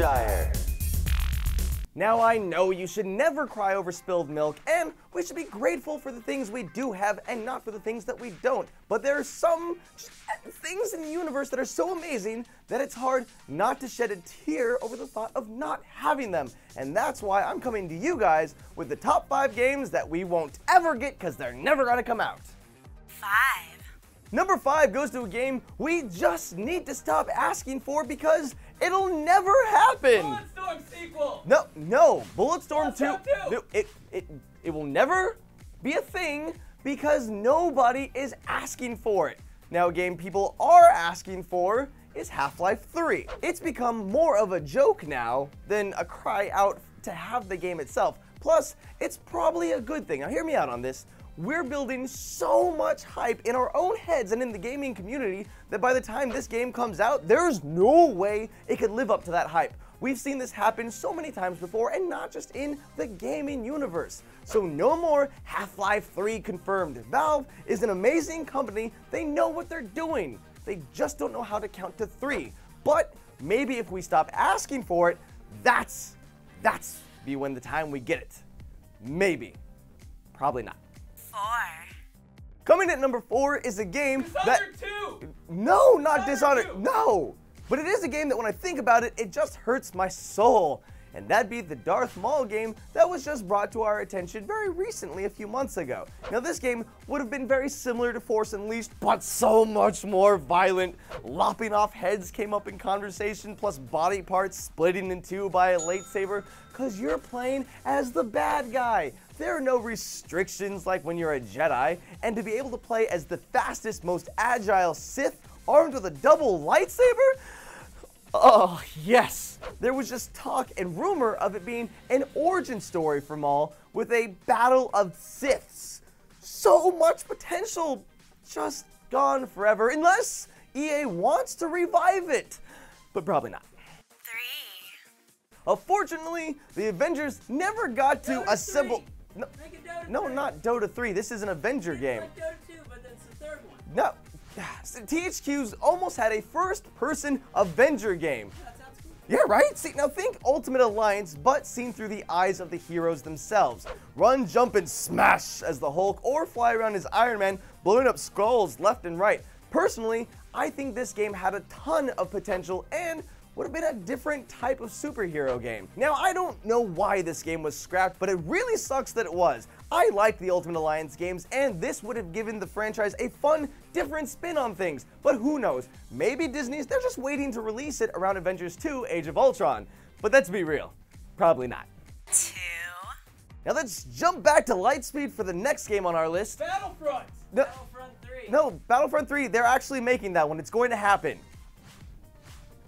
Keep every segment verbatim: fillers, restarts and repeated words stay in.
Jovenshire. Now I know you should never cry over spilled milk, and we should be grateful for the things we do have and not for the things that we don't. But there are some things in the universe that are so amazing that it's hard not to shed a tear over the thought of not having them. And that's why I'm coming to you guys with the top five games that we won't ever get because they're never gonna come out. Five. Number five goes to a game we just need to stop asking for because it'll never happen. Bulletstorm sequel. No, no, Bulletstorm, Bulletstorm two. two. It, it, it will never be a thing because nobody is asking for it. Now, a game people are asking for is Half-Life three. It's become more of a joke now than a cry out to have the game itself. Plus, it's probably a good thing. Now, hear me out on this. We're building so much hype in our own heads and in the gaming community that by the time this game comes out, there's no way it could live up to that hype. We've seen this happen so many times before, and not just in the gaming universe. So no more Half-Life three confirmed. Valve is an amazing company. They know what they're doing. They just don't know how to count to three. But maybe if we stop asking for it, that's, that's be when the time we get it. Maybe. Probably not. Four. Coming at number four is a game Dishonored that... two. No, not Dishonored, Dishonored no! But it is a game that when I think about it, it just hurts my soul. And that'd be the Darth Maul game that was just brought to our attention very recently, a few months ago. Now this game would have been very similar to Force Unleashed, but so much more violent. Lopping off heads came up in conversation, plus body parts splitting in two by a lightsaber, because you're playing as the bad guy. There are no restrictions like when you're a Jedi, and to be able to play as the fastest, most agile Sith armed with a double lightsaber? Oh, yes. There was just talk and rumor of it being an origin story for Maul with a battle of Siths. So much potential just gone forever, unless E A wants to revive it, but probably not. Three. Unfortunately, the Avengers never got to Dota assemble. Three. No, no not Dota three. This is an Avenger game. Like Dota two, but that's the third one. No. So T H Q's almost had a first-person Avenger game. That sounds cool. Yeah, right? See, now think Ultimate Alliance, but seen through the eyes of the heroes themselves. Run, jump, and smash as the Hulk, or fly around as Iron Man, blowing up skulls left and right. Personally, I think this game had a ton of potential and would have been a different type of superhero game. Now, I don't know why this game was scrapped, but it really sucks that it was. I liked the Ultimate Alliance games, and this would have given the franchise a fun, different spin on things. But who knows? Maybe Disney's, they're just waiting to release it around Avengers two Age of Ultron. But let's be real, probably not. Two. Now let's jump back to Lightspeed for the next game on our list. Battlefront! No, Battlefront three. No, Battlefront three, they're actually making that one. It's going to happen.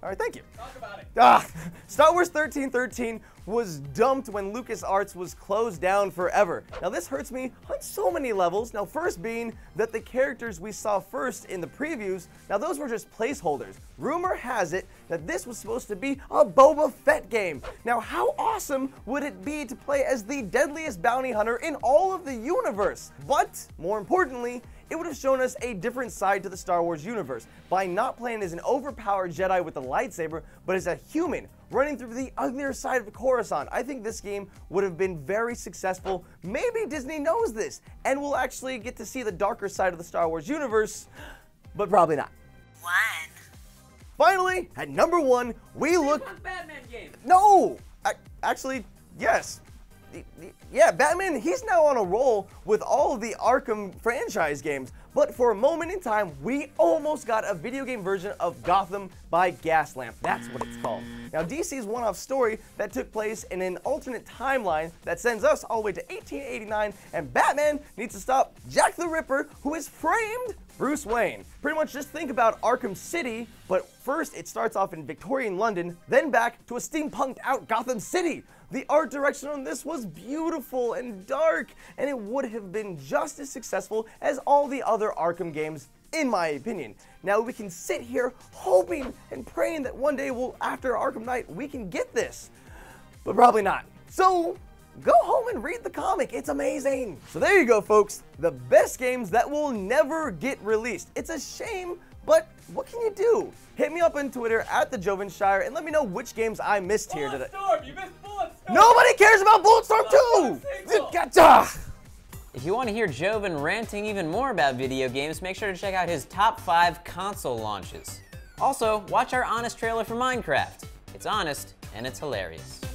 All right, thank you. Talk about it. Ah, Star Wars thirteen thirteen was dumped when LucasArts was closed down forever. Now this hurts me on so many levels. Now first being that the characters we saw first in the previews, now those were just placeholders. Rumor has it that this was supposed to be a Boba Fett game. Now how awesome would it be to play as the deadliest bounty hunter in all of the universe? But more importantly, it would have shown us a different side to the Star Wars universe by not playing as an overpowered Jedi with a lightsaber, but as a human running through the uglier side of Coruscant. I think this game would have been very successful. Maybe Disney knows this, and we'll actually get to see the darker side of the Star Wars universe, but probably not. One. Finally, at number one, we look. Batman game. No, I, actually, yes. Yeah, Batman, he's now on a roll with all of the Arkham franchise games, but for a moment in time, we almost got a video game version of Gotham by Gaslamp. That's what it's called. Now, D C's one-off story that took place in an alternate timeline that sends us all the way to eighteen eighty-nine, and Batman needs to stop Jack the Ripper, who is framed Bruce Wayne. Pretty much just think about Arkham City, but first it starts off in Victorian London, then back to a steampunked-out Gotham City. The art direction on this was beautiful and dark, and it would have been just as successful as all the other Arkham games, in my opinion. Now we can sit here hoping and praying that one day, well, after Arkham Knight, we can get this, but probably not. So go home and read the comic, it's amazing. So there you go, folks, the best games that will never get released. It's a shame But what can you do? Hit me up on Twitter at the Jovenshire and let me know which games I missed here today. Bulletstorm! You missed Bulletstorm! Nobody cares about Bulletstorm two! If you want to hear Joven ranting even more about video games, make sure to check out his top five console launches. Also, watch our honest trailer for Minecraft. It's honest and it's hilarious.